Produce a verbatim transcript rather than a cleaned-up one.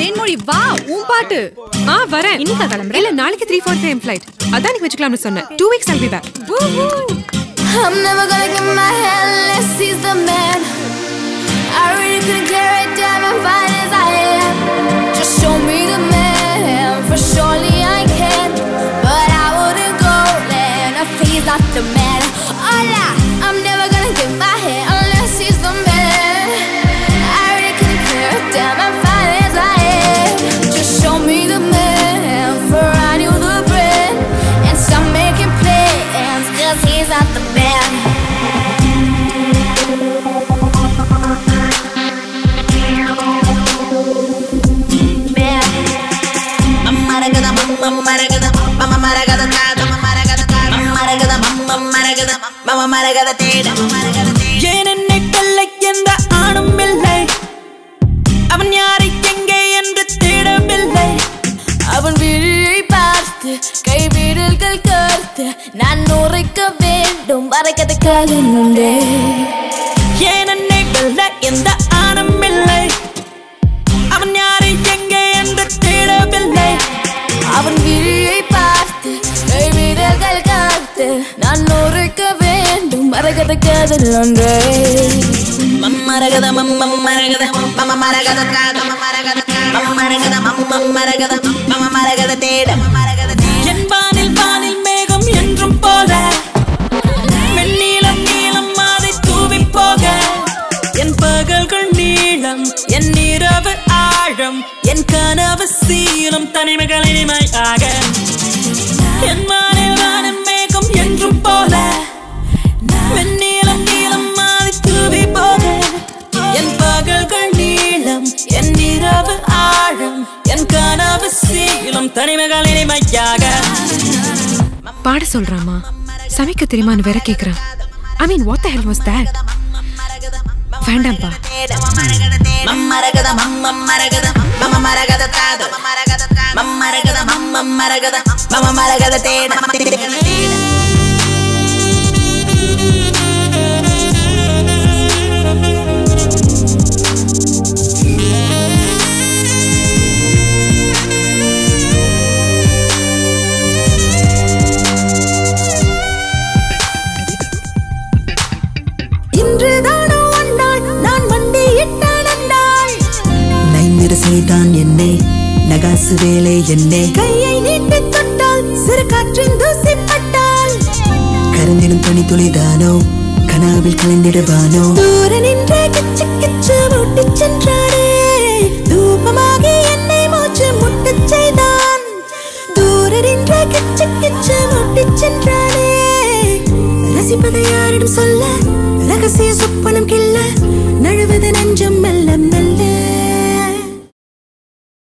தேன்மொழி வா உன் பாட்டு. ஆ வரேன். இன்னைக்கு கிளம்புறேன். இல்ல நாளைக்கு த்ரீ ஃபோர் டைம் ஃபிளைட். அதான் எனக்கு வச்சுக்கலாம்னு சொன்னேன். Two weeks I'll be back. I'm never gonna give my head unless he's the man. I really couldn't care a damn as fine as I am. Just show me the man, for surely I can. But I wouldn't go land if he's not the man. Hola, I'm never gonna give my head unless he's the man. I really couldn't care a damn as fine as I am. Just show me the man, for I knew the brand. And stop making plans, cause he's not the man. என்னை கொல்ல எந்த ஆணும் இல்லை, அவன் யாரை எங்கே என்று தேடவில்லை. அவன் விழியை பார்த்து கைவிரல்கள் கோர்த்து நான் உரைக்க வேண்டும் வரைக்கதை காலம் உண்டே. என்னை கொல்ல எந்த ஆணும் இல்லை, அவன் யாரை எங்கே என்று தேடவில்லை. அவன் விழியை பார்த்து கைவிரல்கள் காத்து நான் உரைக்க மரகத காதல் ஒன்றே. மரகத மம்ம மரகத மம்ம மரகத மம்ம மரகத மம்ம மரகத மம்ம மரகத மம்ம மரகத தேட மரகத என் பானில் பானில் மேகம் என்றும் போல வெண்ணீலம் நீளம் மாறி தூவி போக என் பகல்கள் நீளம் என் இரவு ஆழம் என் கனவு சீலம் தனிமைகள் இனிமை ஆக என் மானில் வானம் மேகம் என்றும் போல வெண்ணீலம் நீளம் மாறி தூவி போக என் பகல்கள் நீளம் என் இரவு ஆழம் என் கனவு சீலம் தனிமைகள் இனிமையாக. பாட சொல்றாமா, சமைக்க தெரியுமான்னு வேற கேக்குறான். I mean what the hell was that? வேண்டாம்பா. மம்மரகத மம்மரகத மம்மரகத தாத மம்மரகத மம்மரகத மம்மரகத தேட செய்தான் என்னை நகாசு வேலை என்னை கையை நீட்டி தொட்டால் சிறு காற்றின் தூசி பட்டால் கருந்திடும் பணி துளிதானோ கனாவில் கலந்திடுவானோ தூர நின்றே கிச்சு கிச்சு மூட்டி சென்றாரே தூபமாகி என்னை மூச்சு முட்டு செய்தான் தூர நின்றே கிச்சு கிச்சு மூட்டி சென்றாரே ரசிப்பதை யாரிடம் சொல்ல ரகசிய சொப்பனம் கில்ல நழுவ